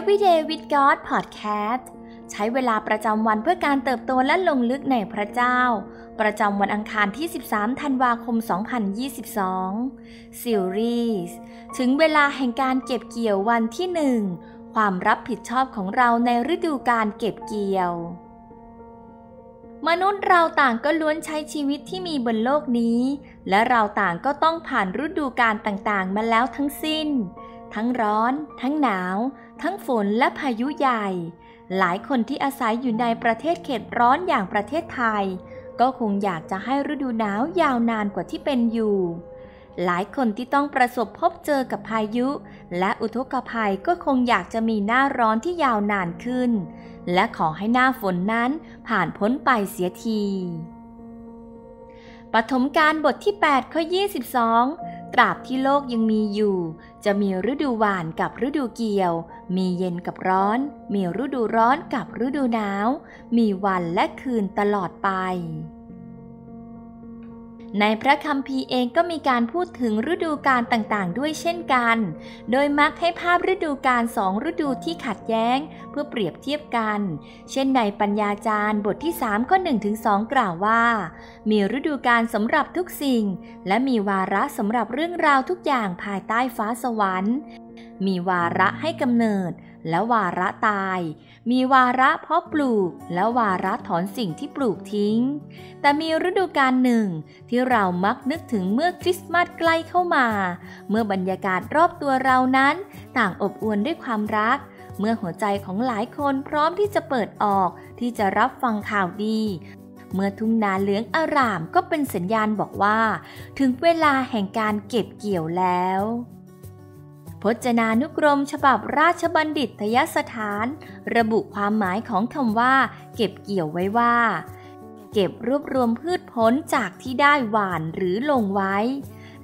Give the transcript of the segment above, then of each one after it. Every Day with God Podcast ใช้เวลาประจำวันเพื่อการเติบโตและลงลึกในพระเจ้าประจำวันอังคารที่13ธันวาคม2022 ซีรีส์ถึงเวลาแห่งการเก็บเกี่ยววันที่1ความรับผิดชอบของเราในฤดูกาลเก็บเกี่ยวมนุษย์เราต่างก็ล้วนใช้ชีวิตที่มีบนโลกนี้และเราต่างก็ต้องผ่านฤดูกาลต่างๆมาแล้วทั้งสิ้นทั้งร้อนทั้งหนาวทั้งฝนและพายุใหญ่หลายคนที่อาศัยอยู่ในประเทศเขตร้อนอย่างประเทศไทยก็คงอยากจะให้ฤดูหนาวยาวนานกว่าที่เป็นอยู่หลายคนที่ต้องประสบพบเจอกับพายุและอุทกภัยก็คงอยากจะมีหน้าร้อนที่ยาวนานขึ้นและขอให้หน้าฝนนั้นผ่านพ้นไปเสียทีปฐมกาลบทที่8ข้อ22ตราบที่โลกยังมีอยู่จะมีฤดูหว่านกับฤดูเกี่ยวมีเย็นกับร้อนมีฤดูร้อนกับฤดูหนาวมีวันและคืนตลอดไปในพระคัมภีร์เองก็มีการพูดถึงฤดูกาลต่างๆด้วยเช่นกันโดยมักให้ภาพฤดูกาล2ฤดูที่ขัดแย้งเพื่อเปรียบเทียบกันเช่นในปัญญาจารย์บทที่3ข้อ 1-2 กล่าวว่ามีฤดูกาลสำหรับทุกสิ่งและมีวาระสำหรับเรื่องราวทุกอย่างภายใต้ฟ้าสวรรค์มีวาระให้กำเนิดและวาระตายมีวาระเพาะปลูกและวาระถอนสิ่งที่ปลูกทิ้งแต่มีฤดูกาลหนึ่งที่เรามักนึกถึงเมื่อคริสต์มาสใกล้เข้ามาเมื่อบรรยากาศรอบตัวเรานั้นต่างอบอวลด้วยความรักเมื่อหัวใจของหลายคนพร้อมที่จะเปิดออกที่จะรับฟังข่าวดีเมื่อทุ่งนาเหลืองอร่ามก็เป็นสัญญาณบอกว่าถึงเวลาแห่งการเก็บเกี่ยวแล้วพจนานุกรมฉบับราชบัณฑิตยสถานระบุความหมายของคำว่าเก็บเกี่ยวไว้ว่าเก็บรวบรวมพืชผลจากที่ได้หว่านหรือลงไว้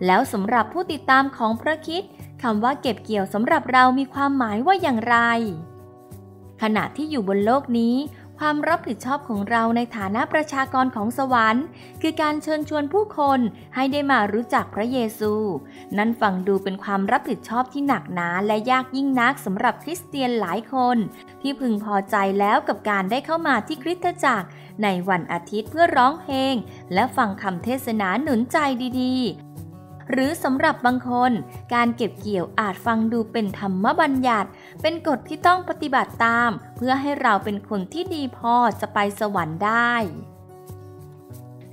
แล้วสำหรับผู้ติดตามของพระคริสต์คำว่าเก็บเกี่ยวสำหรับเรามีความหมายว่าอย่างไรขณะที่อยู่บนโลกนี้ความรับผิดชอบของเราในฐานะประชากรของสวรรค์คือการเชิญชวนผู้คนให้ได้มารู้จักพระเยซูนั่นฟังดูเป็นความรับผิดชอบที่หนักหนาและยากยิ่งนักสำหรับคริสเตียนหลายคนที่พึงพอใจแล้วกับการได้เข้ามาที่คริสตจักรในวันอาทิตย์เพื่อร้องเพลงและฟังคำเทศนาหนุนใจดีๆหรือสำหรับบางคนการเก็บเกี่ยวอาจฟังดูเป็นธรรมบัญญัติเป็นกฎที่ต้องปฏิบัติตามเพื่อให้เราเป็นคนที่ดีพอจะไปสวรรค์ได้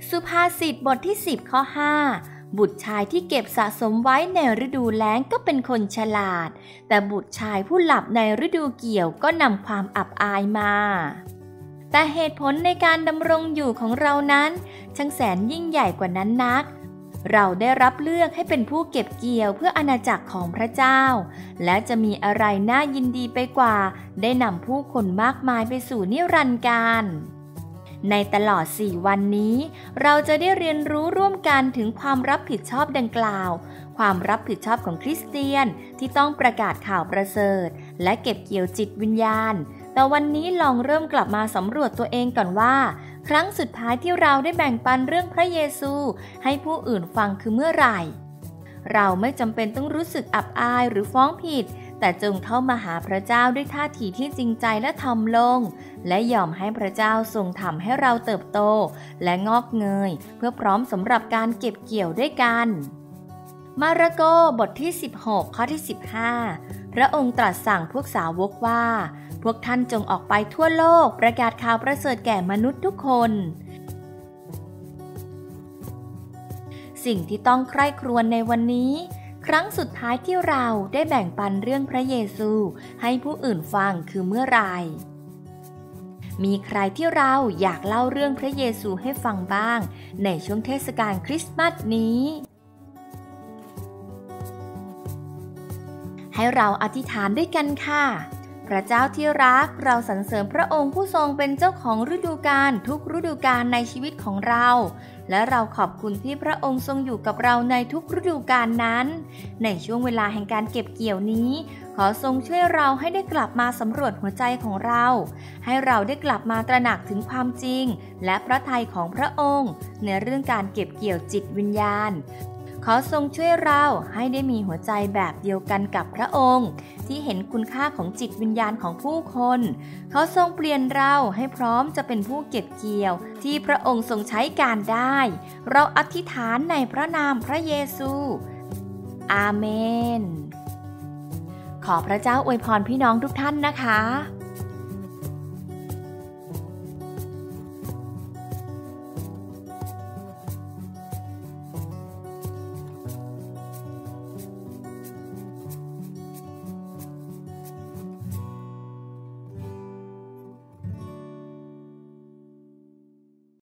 สุภาษิตบทที่10ข้อ5บุตรชายที่เก็บสะสมไว้ในฤดูแล้งก็เป็นคนฉลาดแต่บุตรชายผู้หลับในฤดูเกี่ยวก็นำความอับอายมาแต่เหตุผลในการดำรงอยู่ของเรานั้นช่างแสนยิ่งใหญ่กว่านั้นนักเราได้รับเลือกให้เป็นผู้เก็บเกี่ยวเพื่ออาณาจักรของพระเจ้าและจะมีอะไรน่ายินดีไปกว่าได้นำผู้คนมากมายไปสู่นิรันดร์กาลในตลอด4วันนี้เราจะได้เรียนรู้ร่วมกันถึงความรับผิดชอบดังกล่าวความรับผิดชอบของคริสเตียนที่ต้องประกาศข่าวประเสริฐและเก็บเกี่ยวจิตวิญญาณแต่วันนี้ลองเริ่มกลับมาสำรวจตัวเองก่อนว่าครั้งสุดท้ายที่เราได้แบ่งปันเรื่องพระเยซูให้ผู้อื่นฟังคือเมื่อไหร่เราไม่จำเป็นต้องรู้สึกอับอายหรือฟ้องผิดแต่จงเข้ามาหาพระเจ้าด้วยท่าทีที่จริงใจและถ่อมลงและยอมให้พระเจ้าทรงทำให้เราเติบโตและงอกเงยเพื่อพร้อมสำหรับการเก็บเกี่ยวด้วยกันมาระโกบทที่16ข้อที่15พระองค์ตรัสสั่งพวกสาวกว่าพวกท่านจงออกไปทั่วโลกประกาศข่าวประเสริฐแก่มนุษย์ทุกคนสิ่งที่ต้องใคร่ครวญในวันนี้ครั้งสุดท้ายที่เราได้แบ่งปันเรื่องพระเยซูให้ผู้อื่นฟังคือเมื่อไหร่มีใครที่เราอยากเล่าเรื่องพระเยซูให้ฟังบ้างในช่วงเทศกาลคริสต์มาสนี้ให้เราอธิษฐานด้วยกันค่ะพระเจ้าที่รักเราสรรเสริญพระองค์ผู้ทรงเป็นเจ้าของฤดูกาลทุกฤดูกาลในชีวิตของเราและเราขอบคุณที่พระองค์ทรงอยู่กับเราในทุกฤดูกาลนั้นในช่วงเวลาแห่งการเก็บเกี่ยวนี้ขอทรงช่วยเราให้ได้กลับมาสำรวจหัวใจของเราให้เราได้กลับมาตระหนักถึงความจริงและพระทัยของพระองค์ในเรื่องการเก็บเกี่ยวจิตวิญญาณ ขอทรงช่วยเราให้ได้มีหัวใจแบบเดียวกันกับพระองค์ที่เห็นคุณค่าของจิตวิญญาณของผู้คนขอทรงเปลี่ยนเราให้พร้อมจะเป็นผู้เก็บเกี่ยวที่พระองค์ทรงใช้การได้เราอธิษฐานในพระนามพระเยซูอาเมนขอพระเจ้าอวยพรพี่น้องทุกท่านนะคะ